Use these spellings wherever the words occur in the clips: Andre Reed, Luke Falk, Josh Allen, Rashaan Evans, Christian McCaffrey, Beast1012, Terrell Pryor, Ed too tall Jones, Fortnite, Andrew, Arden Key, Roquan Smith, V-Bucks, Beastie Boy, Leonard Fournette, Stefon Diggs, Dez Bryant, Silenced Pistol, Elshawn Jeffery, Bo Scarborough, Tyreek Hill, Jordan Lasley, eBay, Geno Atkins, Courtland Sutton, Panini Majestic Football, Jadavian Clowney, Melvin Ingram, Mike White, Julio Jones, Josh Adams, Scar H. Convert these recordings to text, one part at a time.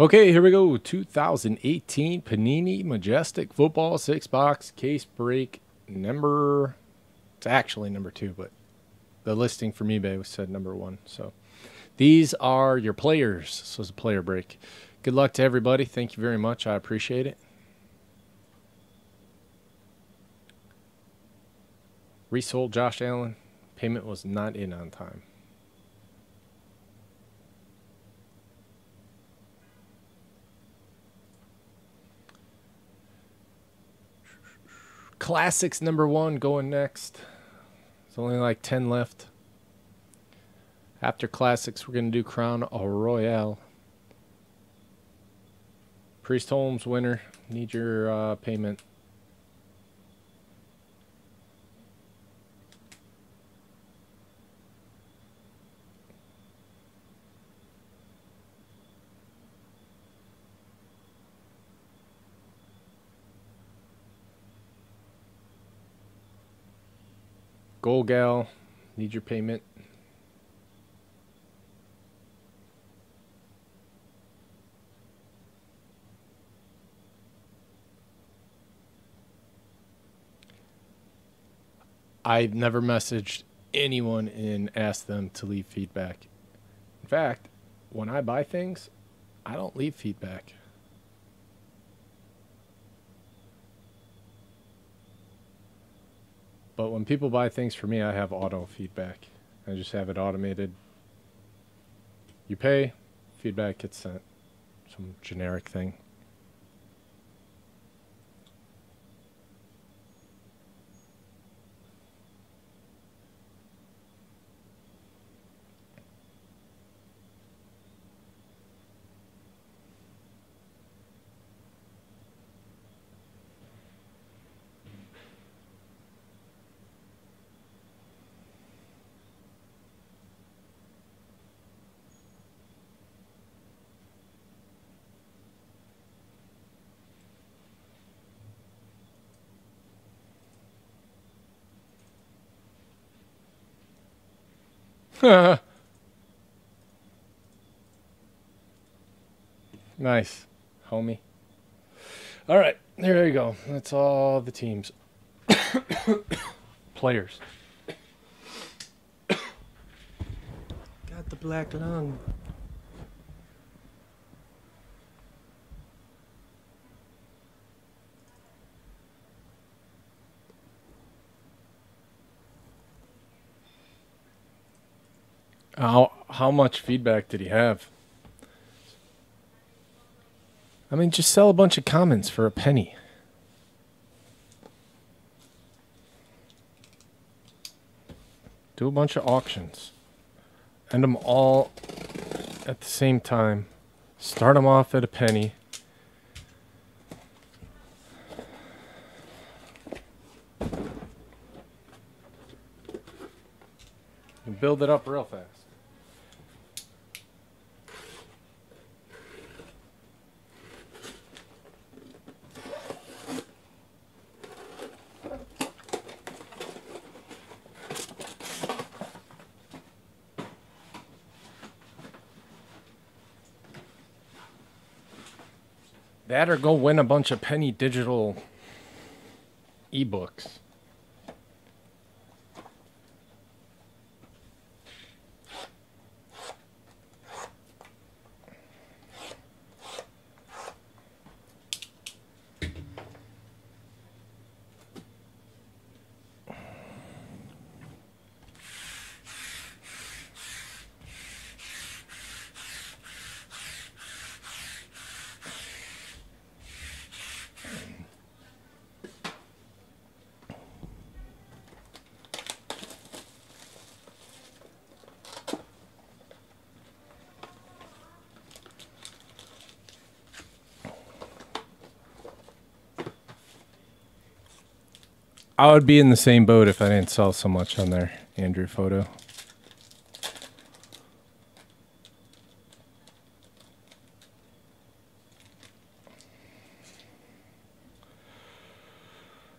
Okay, here we go. 2018 Panini Majestic Football 6-box case break number. It's actually number 2, but the listing from eBay said number 1. So these are your players. This was a player break. Good luck to everybody. Thank you very much. I appreciate it. Resold Josh Allen. Payment was not in on time. Classics number 1 going next. There's only like 10 left. After Classics, we're going to do Crown Royale. Priest Holmes winner. Need your payment. Goal Gal, need your payment. I've never messaged anyone and asked them to leave feedback. In fact, when I buy things, I don't leave feedback. But when people buy things for me, I have auto feedback. I just have it automated. You pay, feedback gets sent. Some generic thing. Nice, homie. All right, there you go. That's all the teams. Players. Got the black lung. How much feedback did he have? I mean, just sell a bunch of comments for a penny. Do a bunch of auctions. End them all at the same time. Start them off at a penny. And build it up real fast. That or go win a bunch of penny digital ebooks. I would be in the same boat if I didn't sell so much on there, Andrew Photo.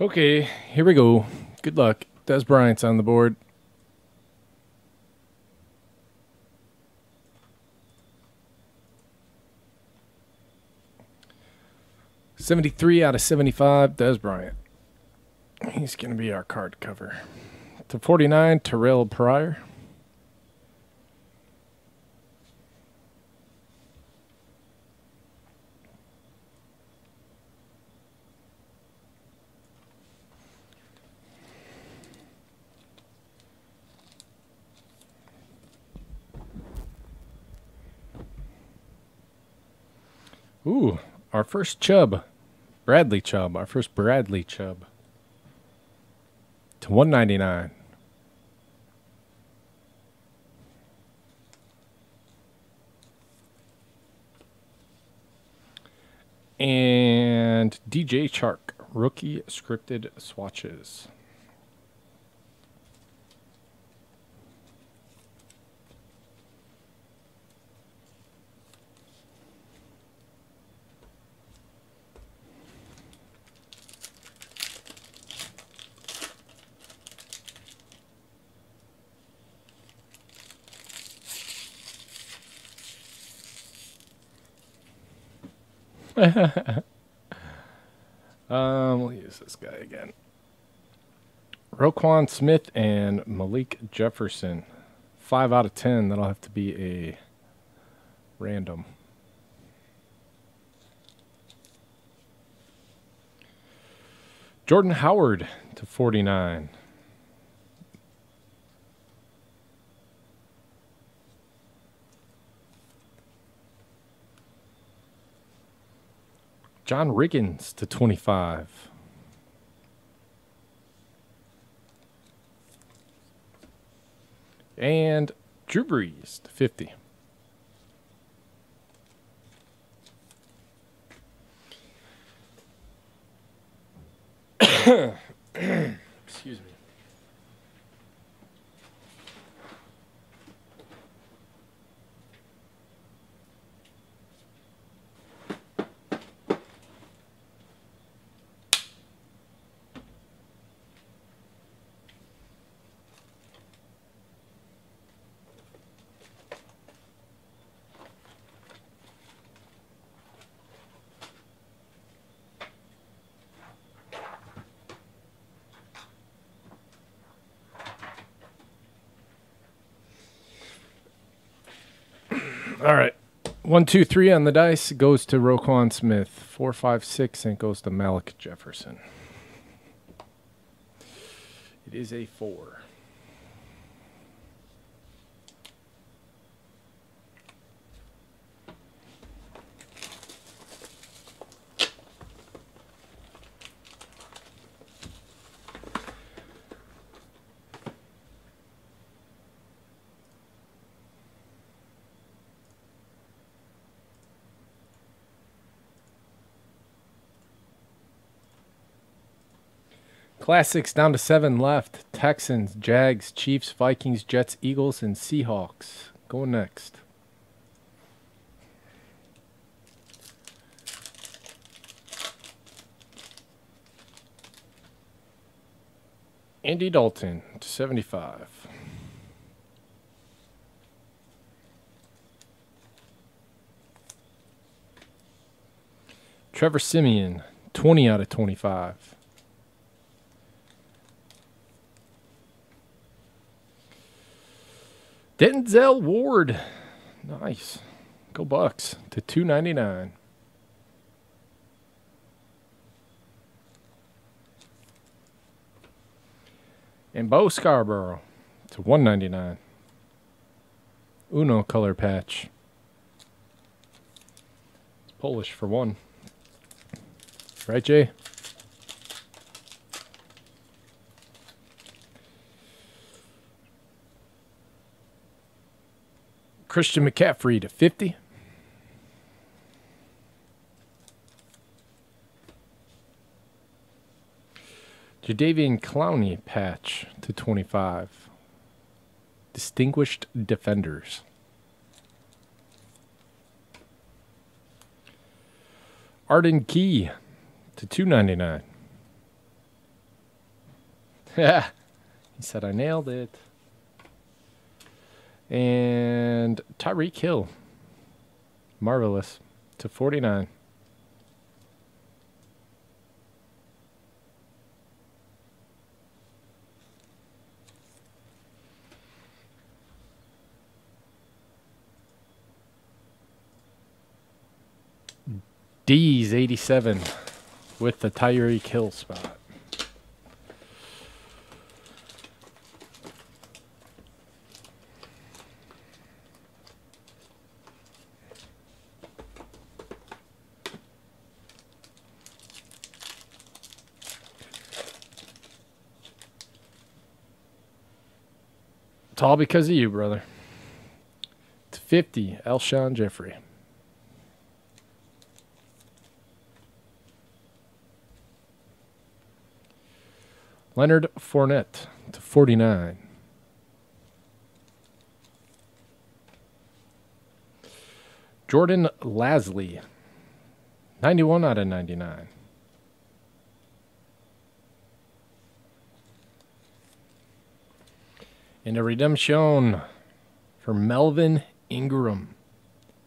Okay, here we go. Good luck. Dez Bryant's on the board. 73 out of 75, Dez Bryant. He's going to be our card cover. To 49, Terrell Pryor. Ooh, our first Chubb. Bradley Chubb. Our first Bradley Chubb. To 199. And DJ Chark. Rookie scripted swatches. We'll use this guy again. Roquan Smith and Malik Jefferson. 5 out of 10. That'll have to be a random. Jordan Howard to 49. John Riggins to 25. And Drew Brees to 50. Excuse me. All right, 1, 2, 3 on the dice goes to Roquan Smith. 4, 5, 6, and it goes to Malik Jefferson. It is a 4. Classics down to 7 left. Texans, Jags, Chiefs, Vikings, Jets, Eagles, and Seahawks. Go next. Andy Dalton to 75. Trevor Siemian, 20 out of 25. Denzel Ward. Nice. Go Bucks to 299. And Bo Scarborough to 199. Uno color patch. It's Polish for 1. Right, Jay? Christian McCaffrey to 50. Jadavian Clowney patch to 25. Distinguished defenders. Arden Key to 299. He said I nailed it. And Tyreek Hill, marvelous, to 49. D's 87 with the Tyreek Hill spot. It's all because of you, brother. It's 50, Elshawn Jeffery. Leonard Fournette to 49. Jordan Lasley, 91 out of 99. And a redemption for Melvin Ingram.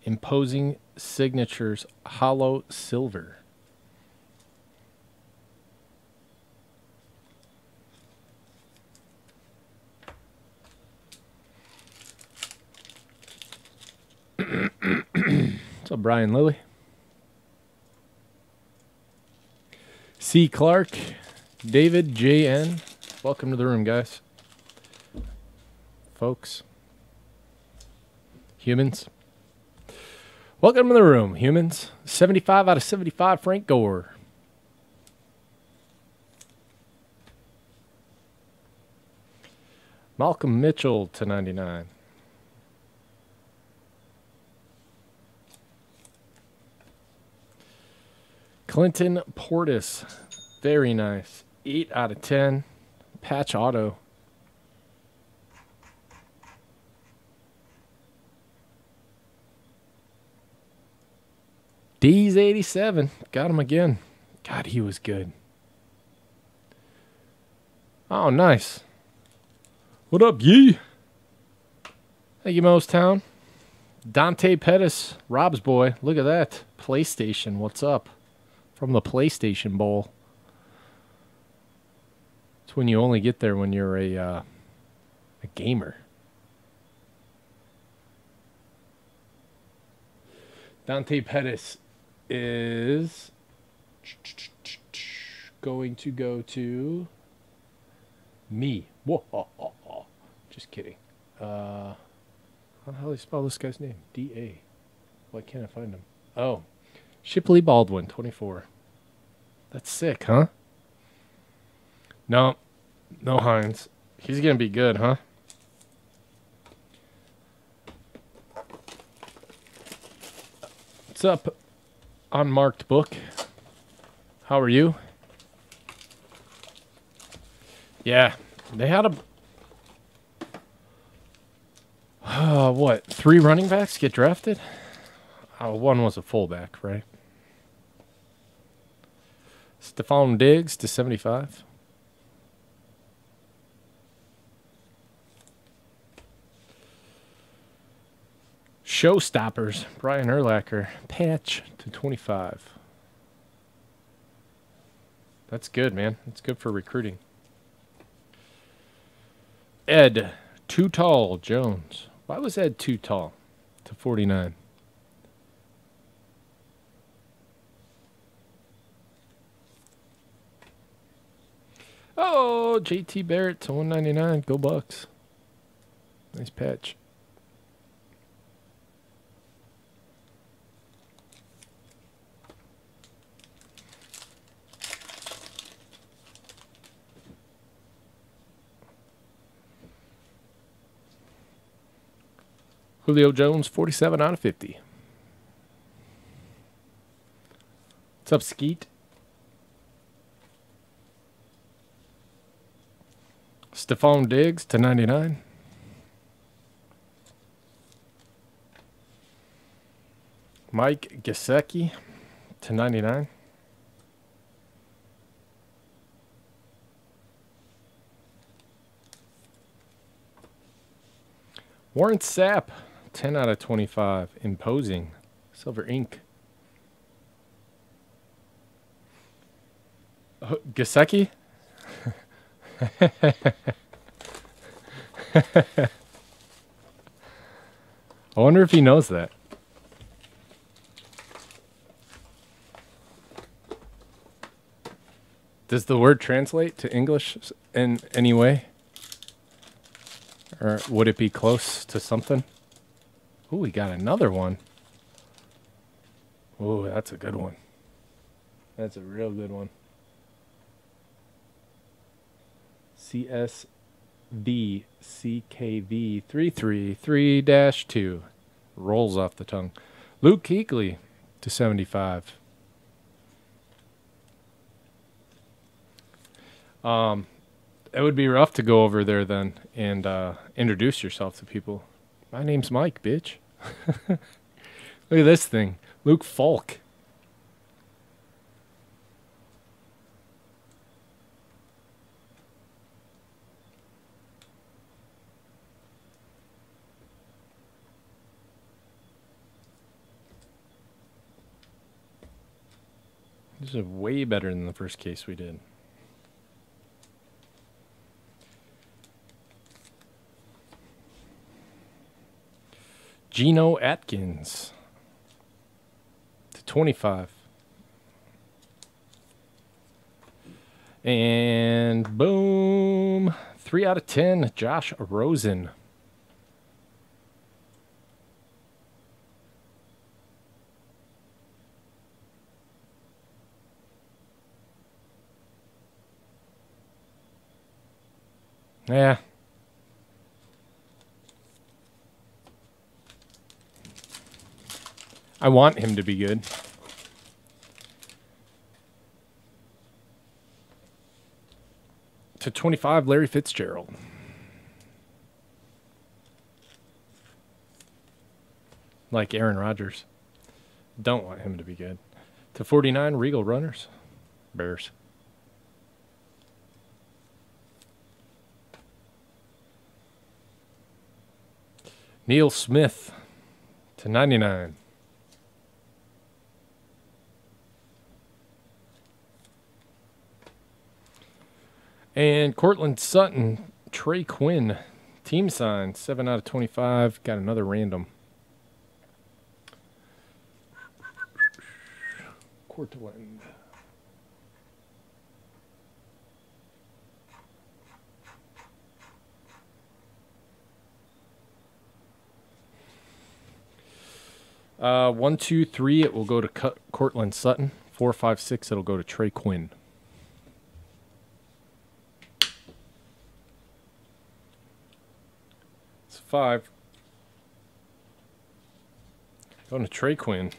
Imposing signatures, hollow silver. What's up, Brian Lilly? C. Clark, David JN. Welcome to the room, guys. Folks, humans, welcome to the room, humans. 75 out of 75, Frank Gore. Malcolm Mitchell to 99. Clinton Portis, very nice. 8 out of 10, patch auto. D's 87. Got him again. God, he was good. Oh, nice. What up, ye? Thank you, Mostown. Dante Pettis, Rob's boy. Look at that. PlayStation, what's up? From the PlayStation Bowl. It's when you only get there when you're a gamer. Dante Pettis is going to go to me. Whoa, oh, oh, oh. Just kidding. How the hell do you spell this guy's name? D-A. Why can't I find him? Oh, Shipley Baldwin, 24. That's sick, huh? No Hines. He's going to be good, huh? What's up, Unmarked Book? How are you? Yeah, they had a... what, 3 running backs get drafted? One was a fullback, right? Stefon Diggs to 75. Showstoppers, Brian Urlacher, patch to 25. That's good, man. That's good for recruiting. Ed Too Tall Jones. Why was Ed too tall to 49? Oh, JT Barrett to 199. Go Bucks. Nice patch. Julio Jones, 47 out of 50. What's up, Skeet? Stephon Diggs to 99. Mike Gesicki to 99. Warren Sapp. 10 out of 25, imposing silver ink. Oh, Gesicki? I wonder if he knows that. Does the word translate to English in any way? Or would it be close to something? Ooh, we got another one. Ooh, that's a good one. That's a real good one. CSVCKV333-2. Rolls off the tongue. Luke Kuechly /75. It would be rough to go over there then and introduce yourself to people. My name's Mike, bitch. Look at this thing. Luke Falk. This is way better than the first case we did. Geno Atkins /25. And boom, 3/10, Josh Rosen. Yeah. I want him to be good. /25, Larry Fitzgerald. Like Aaron Rodgers. Don't want him to be good. /49, Regal Runners. Bears. Neil Smith /99. And Courtland Sutton, Trey Quinn, team sign, 7/25. Got another random. Courtland. One, two, three, it will go to Courtland Sutton. 4, 5, 6, it'll go to Trey Quinn. /5. Going to Trey Quinn.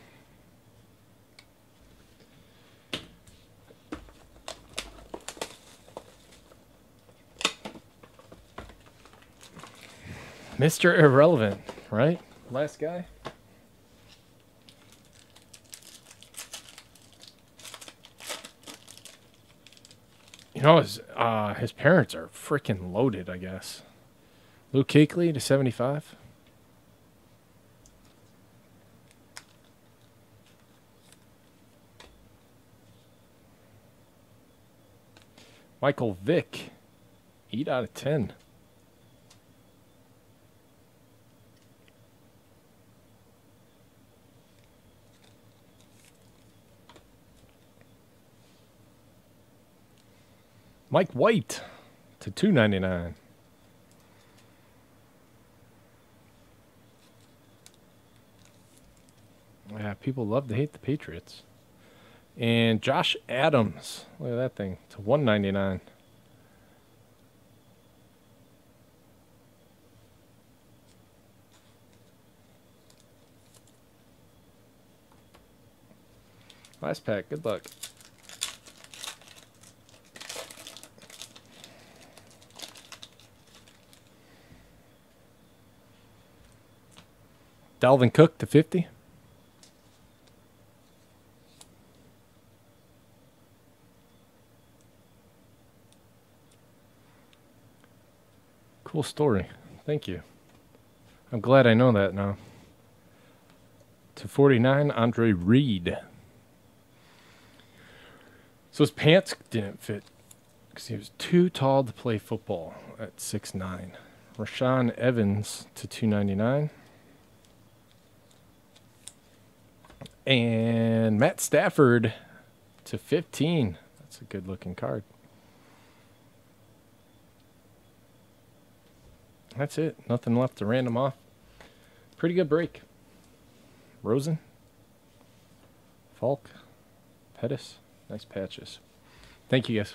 Mr. Irrelevant, right? Last guy. You know, his parents are freaking loaded, I guess. Luke Kuechly /75. Michael Vick, 8/10. Mike White /299. Yeah, people love to hate the Patriots. And Josh Adams. Look at that thing. /199. Last pack. Good luck. Dalvin Cook /50. Cool story. Thank you. I'm glad I know that now. /49, Andre Reed. So his pants didn't fit because he was too tall to play football at 6'9". Rashaan Evans /299. And Matt Stafford /15. That's That's a good-looking card. That's it. Nothing left to random off. Pretty good break. Rosen, Falk, Pettis. Nice patches. Thank you, guys.